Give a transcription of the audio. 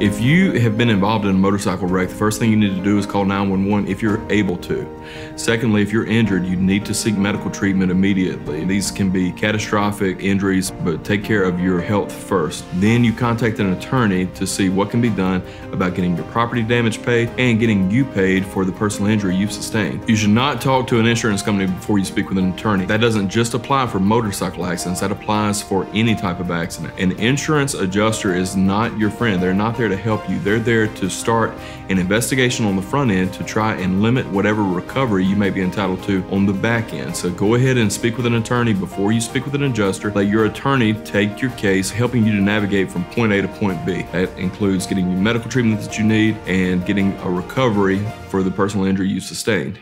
If you have been involved in a motorcycle wreck, the first thing you need to do is call 911 if you're able to. Secondly, if you're injured, you need to seek medical treatment immediately. These can be catastrophic injuries, but take care of your health first. Then you contact an attorney to see what can be done about getting your property damage paid and getting you paid for the personal injury you've sustained. You should not talk to an insurance company before you speak with an attorney. That doesn't just apply for motorcycle accidents, that applies for any type of accident. An insurance adjuster is not your friend. They're not there to help you. They're there to start an investigation on the front end to try and limit whatever recovery you may be entitled to on the back end. So go ahead and speak with an attorney before you speak with an adjuster. Let your attorney take your case, helping you to navigate from point A to point B. That includes getting your medical treatment that you need and getting a recovery for the personal injury you sustained.